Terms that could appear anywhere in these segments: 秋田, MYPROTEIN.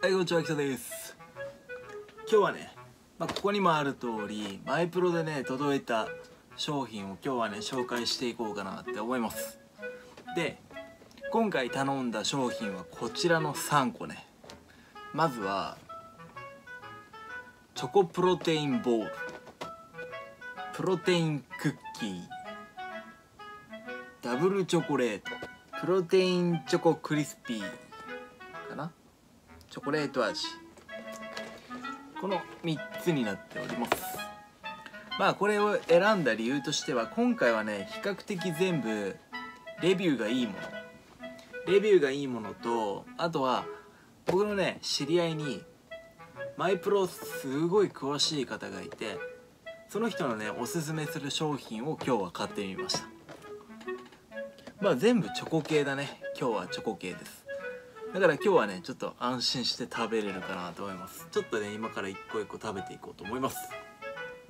はい、こんにちは、秋田です。今日はね、ここにもある通り、マイプロでね、届いた商品を今日はね、紹介していこうかなって思います。で、今回頼んだ商品はこちらの3個ね。まずは、チョコプロテインボール、プロテインクッキー、ダブルチョコレート、プロテインチョコクリスピーかな。チョコレート味、この3つになっております。これを選んだ理由としては、今回はね、比較的全部レビューがいいものと、あとは僕のね、知り合いにマイプロすごい詳しい方がいて、その人のねおすすめする商品を今日は買ってみました。全部チョコ系だね。今日はチョコ系です。だから今日はね、ちょっと安心して食べれるかなと思います。ちょっとね、今から一個一個食べていこうと思います。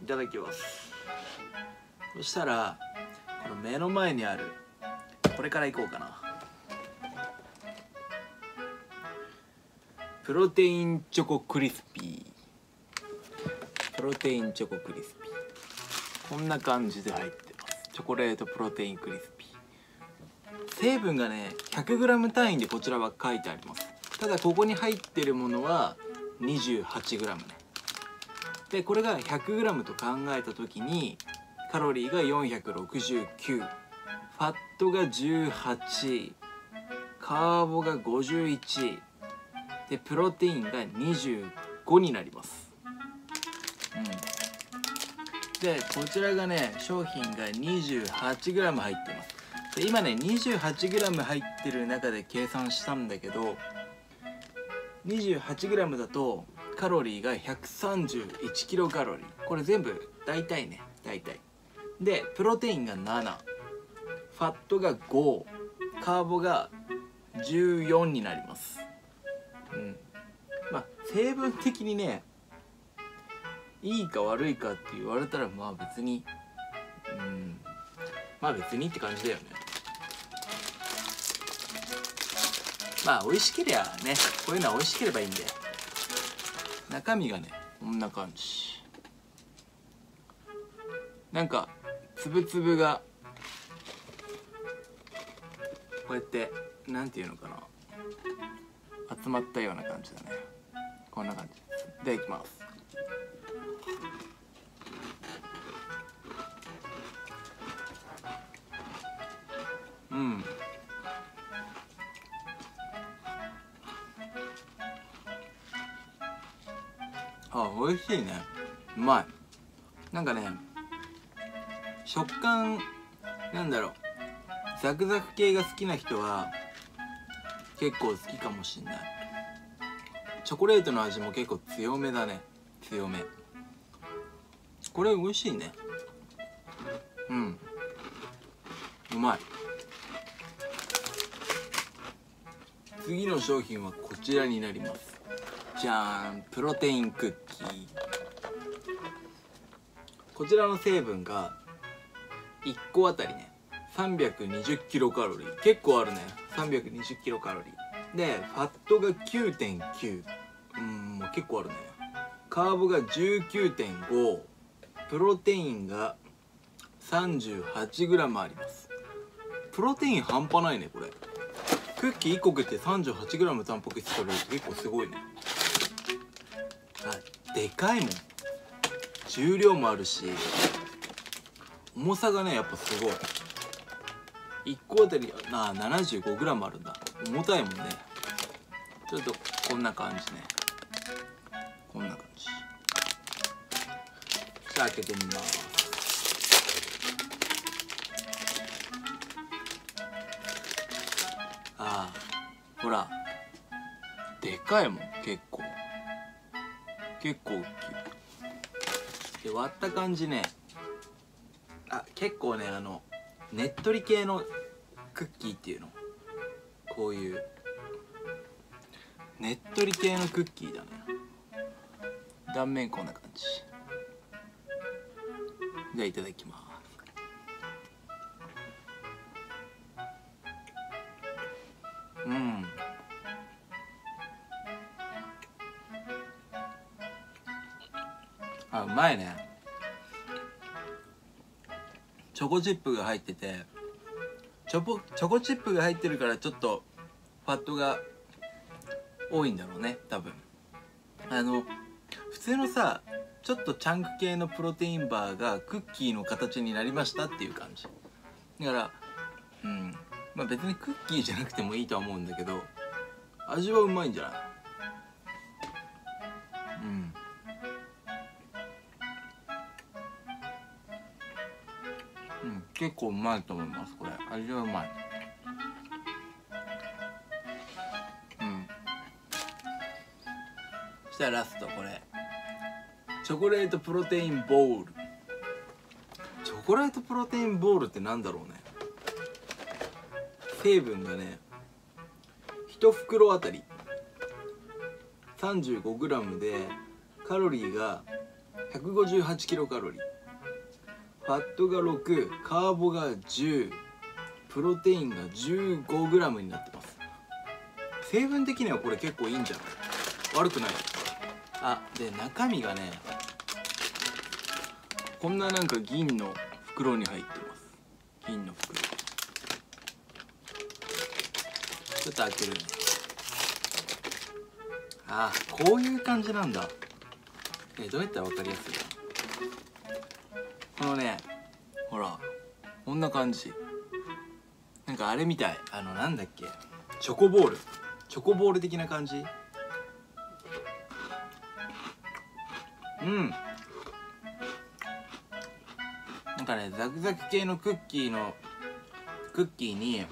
いただきます。そしたらこの目の前にあるこれからいこうかな。プロテインチョコクリスピー、プロテインチョコクリスピー、こんな感じで入ってます。チョコレートプロテインクリスピー、成分がね 100g 単位でこちらは書いてあります。ただここに入ってるものは 28g ね。でこれが 100g と考えた時に、カロリーが469、ファットが18、カーボが51で、プロテインが25になります、でこちらがね、商品が 28g 入ってます。今ね 28g 入ってる中で計算したんだけど、 28g だとカロリーが 131kcal、 これ全部大体で、プロテインが7、ファットが5、カーボが14になります、成分的にね、いいか悪いかって言われたら別にって感じだよね。美味しけりゃね、こういうのは美味しければいいんで。中身がねこんな感じ。なんかつぶつぶがこうやって、なんていうのかな、集まったような感じだね。こんな感じでいきます。美味しいね。うまい。なんかね、食感、なんだろう、ザクザク系が好きな人は結構好きかもしんない。チョコレートの味も結構強めだね。強め。これ美味しいね。うまい。次の商品はこちらになります。じゃーん、プロテインクッキー。こちらの成分が1個あたりね 320kcal、 結構あるね。 320kcal で、ファットが 9.9、 結構あるね。カーボが 19.5、 プロテインが 38g あります。プロテイン半端ないね。これクッキー1個食って 38g タンパク質取れるって結構すごいね。でかいもん。重量もあるし、重さがねやっぱすごい。1個あたり75g あるんだ。重たいもんね。ちょっとこんな感じね。こんな感じ。じゃあ開けてみます。ほら、でかいもん。結構大きい。で、割った感じね、結構ね、ねっとり系のクッキーっていうの、こういうねっとり系のクッキーだね。断面こんな感じ。じゃあいただきます。まいね。チョコチップが入ってて、チョコチップが入ってるからちょっとファットが多いんだろうね、多分。普通のさ、ちょっとチャンク系のプロテインバーがクッキーの形になりましたっていう感じだから、うん、まあ別にクッキーじゃなくてもいいとは思うんだけど、味はうまいんじゃない？うん。うん、結構うまいと思います、これ。味はうまい。うん。そしたらラスト、これ。チョコレートプロテインボール。チョコレートプロテインボールってなんだろうね。成分がね、1袋あたり 35g でカロリーが158kcal、ファットが6、カーボが10、プロテインが 15g になってます。成分的にはこれ結構いいんじゃない？悪くない。あ、で中身がね、こんななんか銀の袋に入ってます。銀の袋、ちょっと開けるね。ああ、こういう感じなんだ。どうやったら分かりやすいか。このね、ほらこんな感じ、なんかあれみたい、なんだっけ、チョコボール的な感じ。うん、なんかね、ザクザク系のクッキーに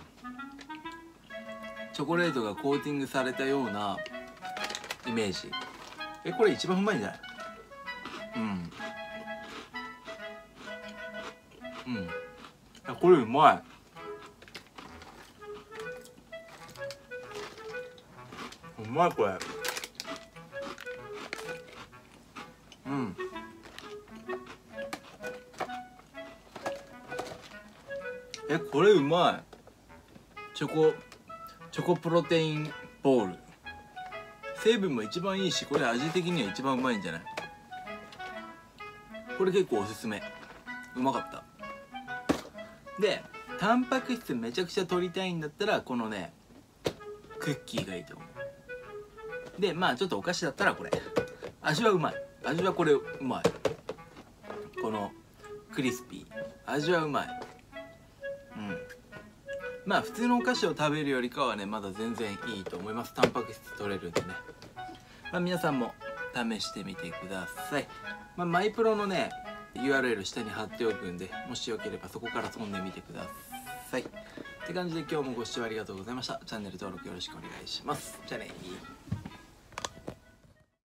チョコレートがコーティングされたようなイメージ。これ一番うまいんじゃない？うん。うん。これうまい。うまい、これ。うん。これうまい。チョコプロテインボール、成分も一番いいし、これ味的には一番うまいんじゃない？これ結構おすすめ。うまかった。でタンパク質めちゃくちゃ取りたいんだったら、このねクッキーがいいと思う。でまあちょっとお菓子だったらこれ。味はうまい。味はこれうまい。このクリスピー味はうまい。うん、まあ普通のお菓子を食べるよりかはね、まだ全然いいと思います。タンパク質取れるんでね、まあ、皆さんも試してみてください。まあ、マイプロのね URL 下に貼っておくんで、もしよければそこから飛んでみてください。って感じで今日もご視聴ありがとうございました。チャンネル登録よろしくお願いします。じゃあね。